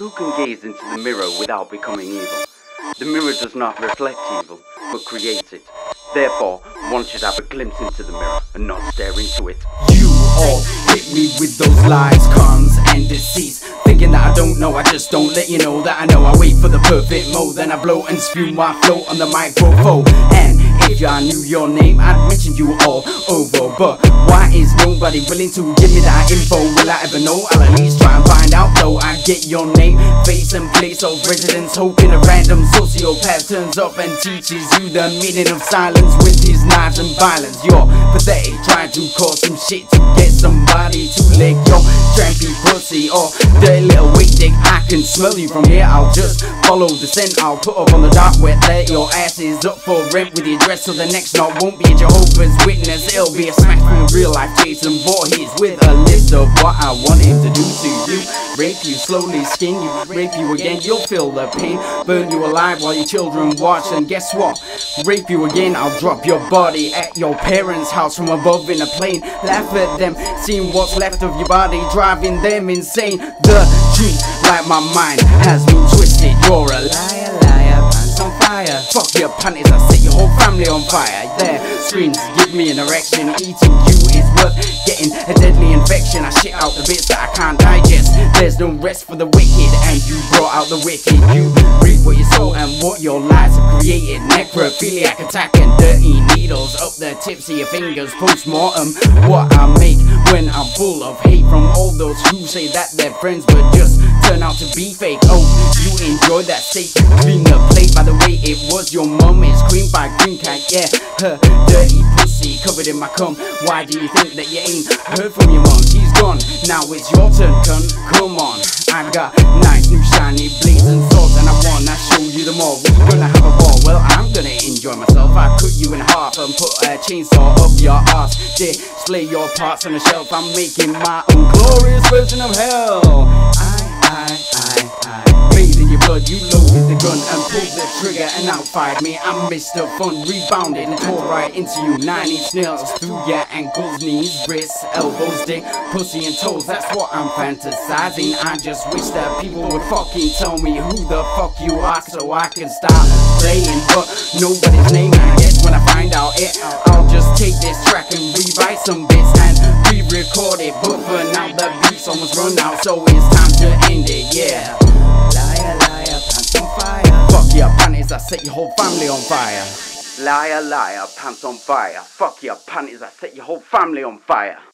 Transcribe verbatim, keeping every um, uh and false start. Who can gaze into the mirror without becoming evil? The mirror does not reflect evil, but creates it. Therefore, one should have a glimpse into the mirror and not stare into it. You all hit me with those lies, cons and deceits, thinking that I don't know, I just don't let you know that I know. I wait for the perfect mode, then I blow and spew my flow on the microphone. And if I knew your name, I'd mention you all over. But why is nobody willing to give me that info? Will I ever know? I'll at least try and find out though. I get your name, face and place of residence, hoping a random sociopath turns up and teaches you the meaning of silence with his knives and violence. You're pathetic, trying to cause some shit to get somebody to lick your trampy pussy or dirty little weak dick. I can smell you from here, I'll just follow the scent. I'll put up on the dark web, let your ass is up for rent with your dress. So the next knot won't be a Jehovah's Witness, it'll be a smack from real life Jason Voorhees with a list of what I want him to do to you. Rape you, slowly skin you, rape you again, you'll feel the pain. Burn you alive while your children watch, and guess what? Rape you again, I'll drop your body at your parents' house from above in a plane. Laugh at them, seeing what's left of your body, driving them insane. The truth, like my mind, has been twisted. You're a liar, liar, pants on fire. Fuck your panties, I set your whole family on fire. Their screams give me an erection. Eating you is worth getting a deadly infection. I shit out the bits that I can't digest. There's no rest for the wicked, and you brought out the wicked. You reap what you sow and what your lies have created. Necrophiliac attack and dirty needles up the tips of your fingers. Post-mortem what I make when I'm full of hate from all those who say that they're friends but just turn out to be fake. Oh, you enjoy that steak, you clean the plate. By the way, it was your mum, it's cream by green cat, yeah. Her dirty pussy covered in my cum. Why do you think that you ain't heard from your mum? She's gone, now it's your turn, cunt. Come on, I got nice new shiny blazing swords, and I wanna show you them all. We're gonna have a ball, well I'm gonna enjoy myself. I cut you in half and put a chainsaw up your ass. Display your parts on the shelf, I'm making my own glorious version of hell. I, I, I, I bathe in your blood, you loaded the gun and pulled the trigger and outfired me. I'm Mister Fun, rebounded and tore right into you. Nine inch nails through your ankles, knees, wrists, elbows, dick, pussy and toes. That's what I'm fantasizing. I just wish that people would fucking tell me who the fuck you are so I can stop playing. But nobody's name, I guess when I find out it, I'll just take this track and rewrite some bits and re-record it. But for now the beat's almost run out, so it's time to end it, yeah. Liar, liar, pants on fire. Fuck your panties, I set your whole family on fire. Liar, liar, pants on fire. Fuck your panties, I set your whole family on fire.